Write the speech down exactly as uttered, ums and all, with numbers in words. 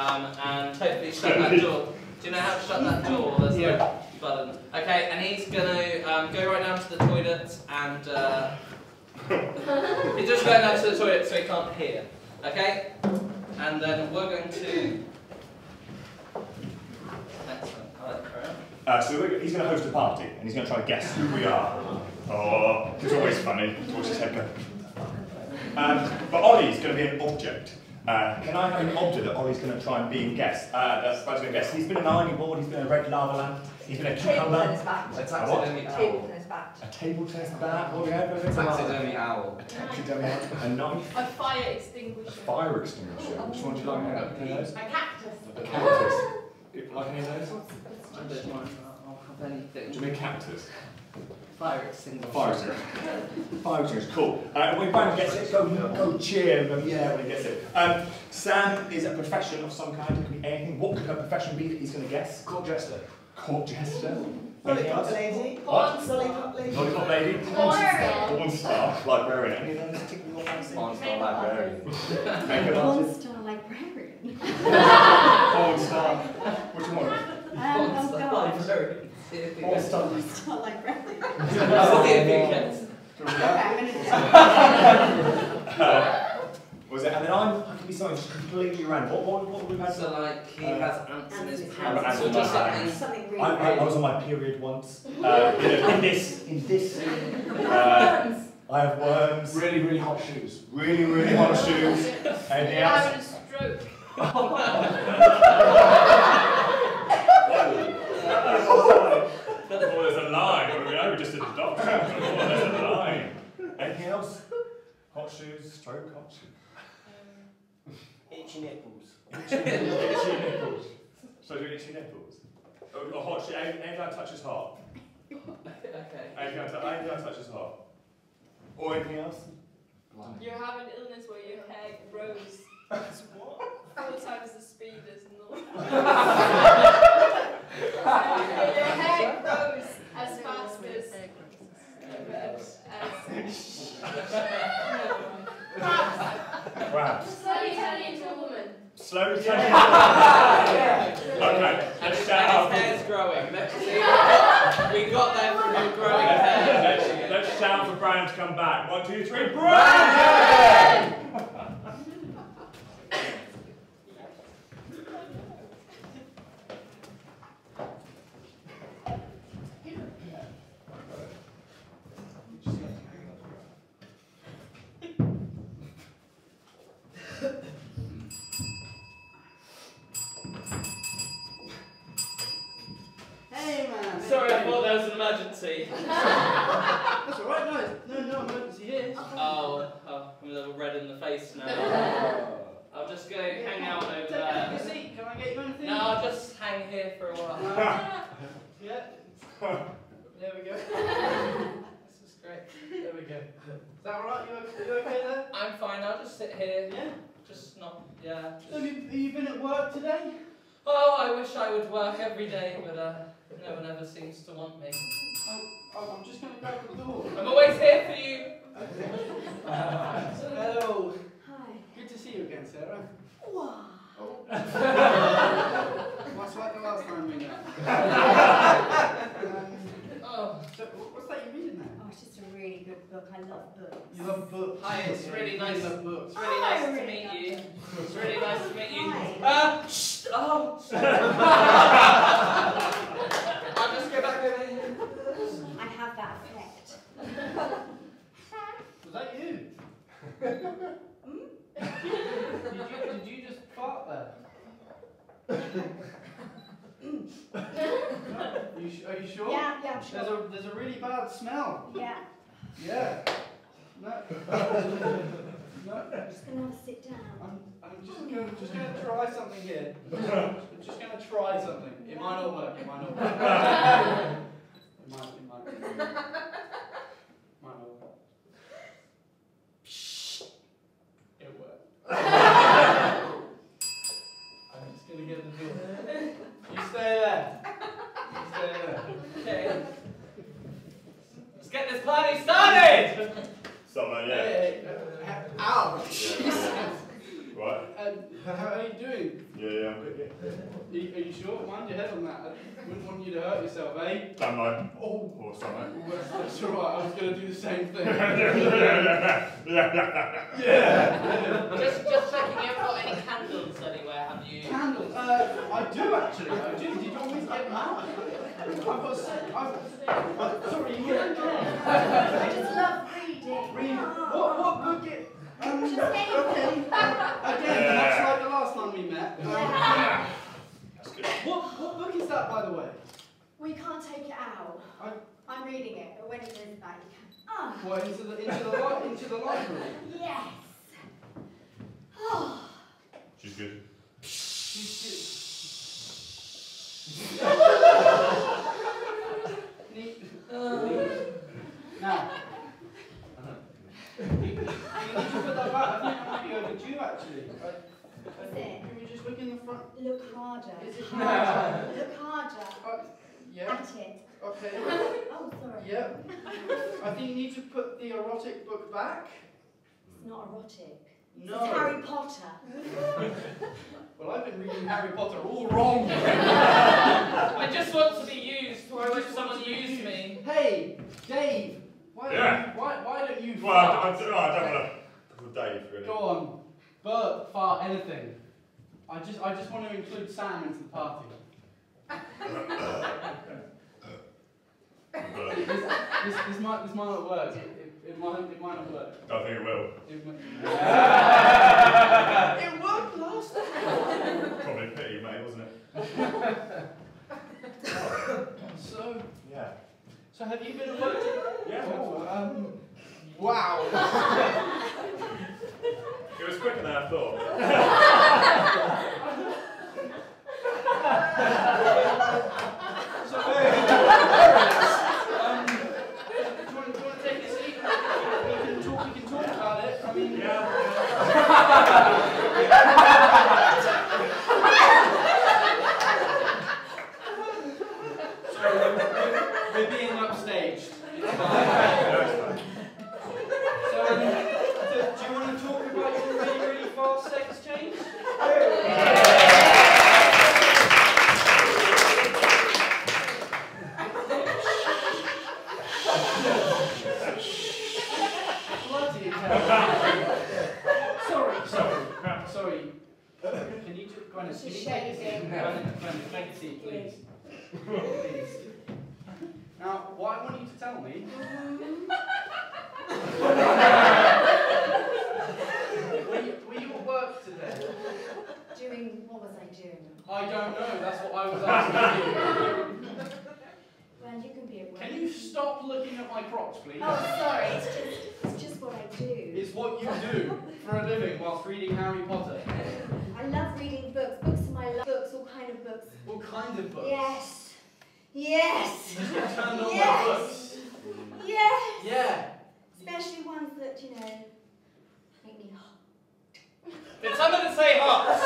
um, and hopefully shut that door. Do you know how to shut that door? There's yeah. no button. Okay, and he's going to um, go right now to the toilet and uh, he's just going down to the toilet so he can't hear. Okay? And then we're going to... Excellent. I like that. Uh, so we're, he's going to host a party and he's going to try to guess who we are. Oh, it's always funny. Watch his head go. Um, but Ollie's going to be an object. Uh, can I have an object that Ollie's going to try and be and guess? Uh, that's going to guess. He's been an ironing board, he's been a red lava lamp, he's been a cucumber. A table tennis bat. A taxidermy owl. Table tennis bat. A table tennis bat. What do we have? A taxidermy owl. A taxidermy owl. A knife. A fire extinguisher. A fire extinguisher. Which one do you like? A cactus. A cactus. Do you like any of those? I don't mind. I'll have anything. Do you mean cactus? Fire extinguisher. Fire extinguisher. Fire extinguisher. Cool. Uh, when Brandon gets it, go, go cheer him. Yeah, when he gets it. Um, Sam is a profession of some kind. It could be anything. What could her profession be that he's going to guess? Court jester. Court jester. Lollipop lady. What? Lollipop lady. Lollipop lady. Porn star. Librarian. Any of those particularly fancy? Porn star librarian. Porn star librarian. Porn star. Which one? Um, Porn Porn star. Porn star librarian. Okay, I'm gonna do it. Was it? And then I'm, I could be something completely random. What, what, what would we have? So like he uh, has ants in his pants. So just like something really. I, I, I was on my period once. Uh, in this, in this. Uh, I have worms. Really, really hot shoes. Really, really hot shoes. And the ants. I had a stroke. Oh, there's a line. I mean, I was just in the doctor. Oh, there's a line. Anything else? Hot shoes. Stroke. Hot shoes. Itchy nipples. Itchy nipples. So do itchy nipples. Oh, oh, hot shit. Anything I touch is hot. Okay. Anything I, I touch is hot. Or anything else? Blind. You have an illness where your hair grows. That's what? Four times the speed as normal. Your hair grows as fast as. As. Crabs. Slowly turning into a woman. Slowly turning into a woman. Okay, let's shout out. And his hair's growing. Let's see. We got there from him growing hair. Let's, let's shout for Brian to come back. One, two, three. Brian! Emergency. That's alright, no, no, no emergency here. Oh, oh, I'm a little red in the face now. I'll just go yeah, hang out over there. Have a seat. Can I get you anything? No, I'll just hang here for a while. Yeah. There we go. This is great. There we go. Is that alright? You, you okay there? I'm fine, I'll just sit here. Yeah? Just not, yeah. Just... Have, you, have you been at work today? Oh, I wish I would work every day, but uh... no one ever seems to want me. Oh, oh I'm just going to go to the door. I'm always here for you. uh, hello. Hi. Good to see you again, Sarah. Wow. Oh. What's like the last time we met? um, oh. So, what's that you're reading there? Oh, it's just a really good book. I love books. You love books. Hi, it's really nice. It's really nice, oh, to, really meet you. It's really nice to meet you. It's really nice to meet you. Oh. Was that you? did, you did you just fart there? Are you, are you sure? Yeah, yeah, I'm sure. There's a, there's a really bad smell. Yeah. Yeah. No. No. I'm just going to have to sit down. I'm, I'm just going just to try something here. I'm just going to try something. It might not work. It might not work. It might, it might, it might work. How are you doing? Yeah, yeah. Are you, are you sure? Mind your head on that. I wouldn't want you to hurt yourself, eh? Damn right. Oh, or something. That's alright, I was going to do the same thing. yeah, yeah. Just, just checking, you haven't got any candles anywhere, have you? Candles? Uh, I do actually. I do. Did you always get mad? I've got sick. I've got. Sorry, you were drunk. I just love reading. Reading? What, what book is. Um, okay. Again, yeah. That's like the last time we met. Um, yeah. That's good. What, what book is that, by the way? We can't take it out. I... I'm reading it, but when it is back, you can. Oh. What, into the, into the, li into the library? Yes. Oh. She's good. She's good. Neat. Um. Now. You need to put that back. I think that might be overdue, actually. Is it? Can we just look in the front? Look harder. Is it harder? No. Look harder. Uh, yeah. At it. Okay. Oh, sorry. Yeah. I think you need to put the erotic book back. It's not erotic. No. It's Harry Potter. Well, I've been reading Harry Potter all wrong. I just want to be used. Why would someone use me? Hey, Dave. Why, yeah. don't you, why, why don't you well, fart? I, I, I don't, I don't want to... Well, Dave, really. Go on. Burp, fart, anything. I just, I just want to include Sam into the party. this, this, this, might, this might not work. It, it, it, might, it might not work. I think it will. It, it worked last time. Probably pity, mate, wasn't it? So... Yeah. So have you been at work? Yeah. Oh, um, wow. It was quicker than I thought. So, um, do you want, do you want to take a seat? We can talk. We can talk about it. I mean, yeah. We're being upstaged. It's fine. So, um, do, do you want to talk about your really, really fast sex change? Bloody hell. Sorry, sorry, sorry. Can you just kind of take a seat? Take a seat, please. Please. Now, what I want you to tell me... were, you, were you at work today? Doing... what was I doing? I don't know, that's what I was asking you. Well, you can be at work. Can you stop looking at my crops, please? Oh, sorry, it's just, it's just what I do. It's what you do for a living whilst reading Harry Potter. I love reading books. Books are my love. Books, all kind of books. All kind of books? Yes. Yes! Yes! Yes! Yeah! Especially ones that, you know, make me hot. Did someone say hot?